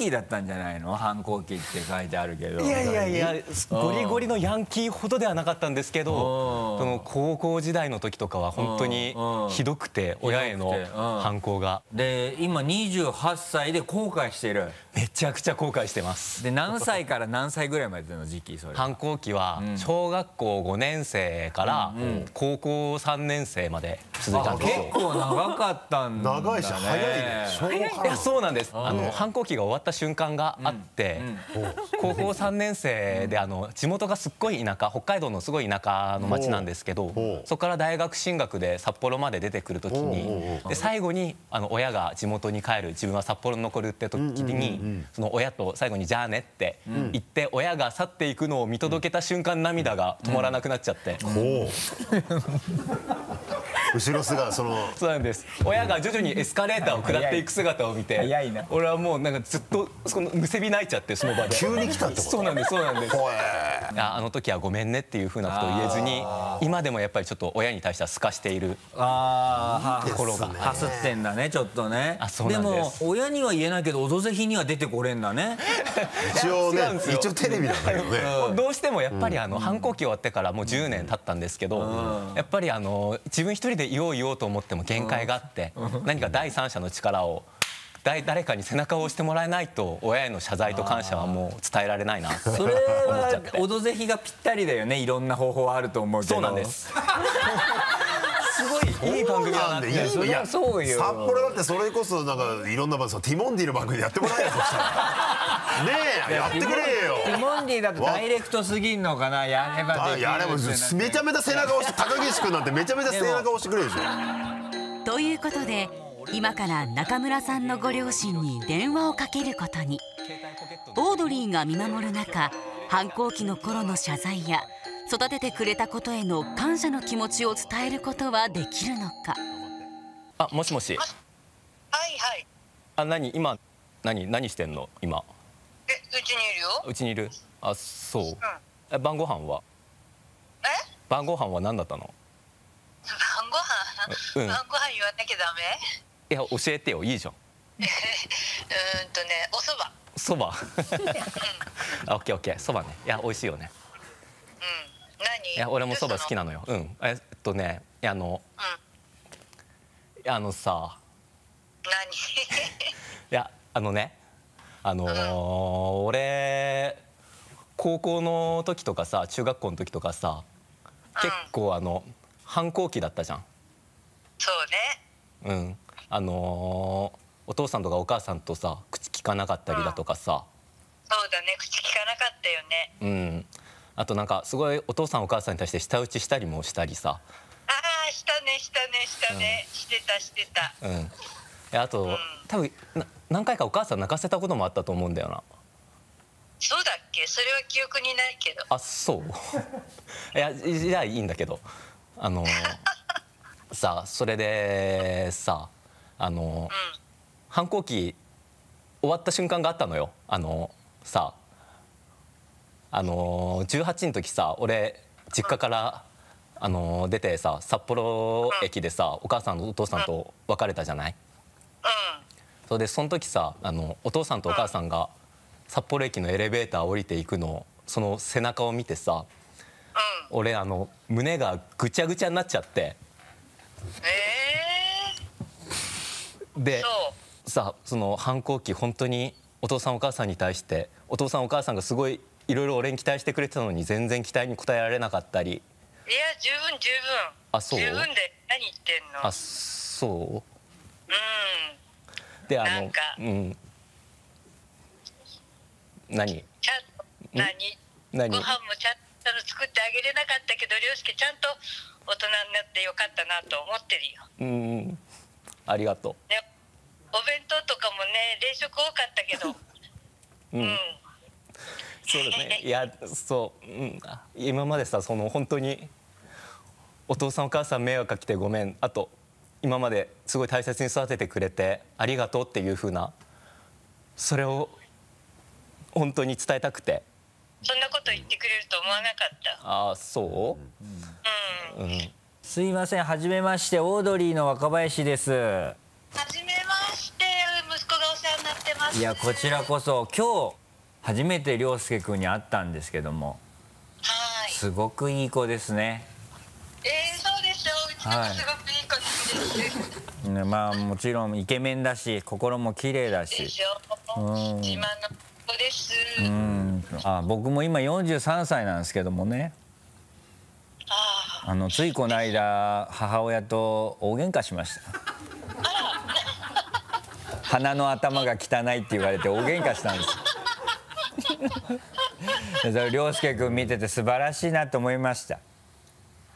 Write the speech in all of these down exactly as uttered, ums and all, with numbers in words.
キーだったんじゃないの？反抗期って書いてあるけど。いやいやいや、ゴリゴリのヤンキーほどではなかったんですけど、その高校時代の時とかは本当にひどくて、親への反抗が。で今にじゅうはっさいで後悔してる？めちゃくちゃ後悔してます。で何歳から何歳ぐらいまでの時期？それ反抗期は小学校ごねんせいから高校さんねんせいまで続いたんですよ。結構長かったんだね。長いし早いね。いやそうなんです。あの反抗期が終わった瞬間があって、高校さんねんせいであの地元がすっごい田舎、北海道のすごい田舎の町なんですけど、そこから大学進学で札幌まで出てくる時に、で最後にあの親が地元に帰る、自分は札幌に残るって時に、その親と最後に「じゃあね」って言って親が去っていくのを見届けた瞬間、涙が止まらなくなっちゃって。後ろ姿、そのそうなんです。親が徐々にエスカレーターを下っていく姿を見て、俺はもうなんかずっとそのむせび泣いちゃって、その場で急に来たってこと？そうなんです、そうなんです。あの時はごめんねっていうふうなことを言えずに、今でもやっぱりちょっと親に対してはすかしているところが。はすってんだね、ちょっとね。でも親には言えないけど「オドぜひ」には出てこれんだね。一応ね、一応テレビなんだけどね。どうしてもやっぱりあの反抗期終わってからもうじゅうねん経ったんですけど、やっぱりあの自分一人で言おう言おうと思っても限界があって、何か第三者の力を、誰かに背中を押してもらえないと親への謝罪と感謝はもう伝えられないなって思っちゃって。それは「オドぜひ」がぴったりだよね。いろんな方法あると思うけど。そうなんですすごいいい番組なんで。いやそうよ、札幌だってそれこそなんかいろんな番組、ティモンディの番組でやってもらえよ。そしたらねえ、やってくれよ。ティモンディだとダイレクトすぎんのかな。やればできる。やればめちゃめちゃ背中押して、高岸君なんてめちゃめちゃ背中押してくれるでしょ。ということで今から中村さんのご両親に電話をかけることに。オードリーが見守る中、反抗期の頃の謝罪や育ててくれたことへの感謝の気持ちを伝えることはできるのか。あ、もしもし。はいはい。あ、何今何何してんの今。え、うちにいるよ。うちにいる。あ、そう。え、晩ご飯は。え？晩ご飯は何だったの？晩ご飯？晩ご飯言わなきゃダメ？いや教えてよ、いいじゃん。うんとね、お蕎麦。蕎麦。あ、オッケーオッケー。蕎麦ね。いや美味しいよね。うん。いや俺もそば好きなのよ。うん、えっとね、あの、うん、あのさ、何いやあのね、あのーうん、俺高校の時とかさ、中学校の時とかさ、結構あの、うん、反抗期だったじゃん。そうね。うん、あのー、お父さんとかお母さんとさ口聞かなかったりだとかさ、うん、そうだね、口聞かなかったよね。うん、あとなんかすごいお父さんお母さんに対して舌打ちしたりもしたりさ。ああ、したねしたねしたね、うん、してたしてた。うん、あと、うん、多分何回かお母さん泣かせたこともあったと思うんだよな。そうだっけ？それは記憶にないけど。あ、そういやじゃあいいんだけど、あのさあ、それでさあ、あの、うん、反抗期終わった瞬間があったのよ。あのさあ、あのー、じゅうはちの時さ、俺実家から、あのー、出てさ、札幌駅でさ、お母さんとお父さんと別れたじゃない。それでその時さ、あのお父さんとお母さんが札幌駅のエレベーター降りていくの、その背中を見てさ、俺あの胸がぐちゃぐちゃになっちゃって。えー、でさ、その反抗期本当にお父さんお母さんに対して、お父さんお母さんがすごいいろいろ俺に期待してくれてたのに全然期待に応えられなかったり。いや十分十分。あ、そう。十分で何言ってんの。あ、そう。うんで、あのなんか、うん、何ちゃん何何ご飯もちゃんと作ってあげれなかったけど、涼介ちゃんと大人になってよかったなと思ってるよ。うん、ありがとう、ね、お弁当とかもね、冷食多かったけどうん、うん、そうだね。いやそう、うん、今までさ、その本当にお父さんお母さん迷惑かけてごめん、あと今まですごい大切に育ててくれてありがとうっていう風な、それを本当に伝えたくて。そんなこと言ってくれると思わなかった。ああ、そう。うん。うん、すいません、はじめまして、オードリーの若林です。はじめまして、息子がお世話になってます。いやこちらこそ今日初めて諒介君に会ったんですけども、はいすごくいい子ですね。えー、そうでしょう、うちの子すごくいい子です、はい、まあもちろんイケメンだし心も綺麗だし、うん、自慢の子です。うん、あ僕も今よんじゅうさんさいなんですけどもね、ああのついこの間母親と大喧嘩しました。鼻の頭が汚いって言われて大喧嘩したんです。諒介君見てて素晴らしいなと思いました。あ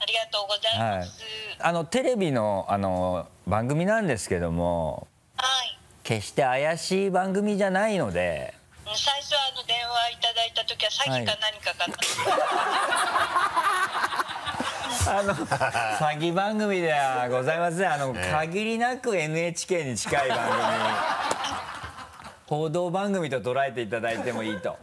りがとうございます、はい、あのテレビ の, あの番組なんですけども、はい、決して怪しい番組じゃないので、最初あの電話いただいた時は詐欺か何かかな、はい、あの詐欺番組ではございません。あの限りなく エヌエイチケー に近い番組、報道番組と捉えていただいてもいいと。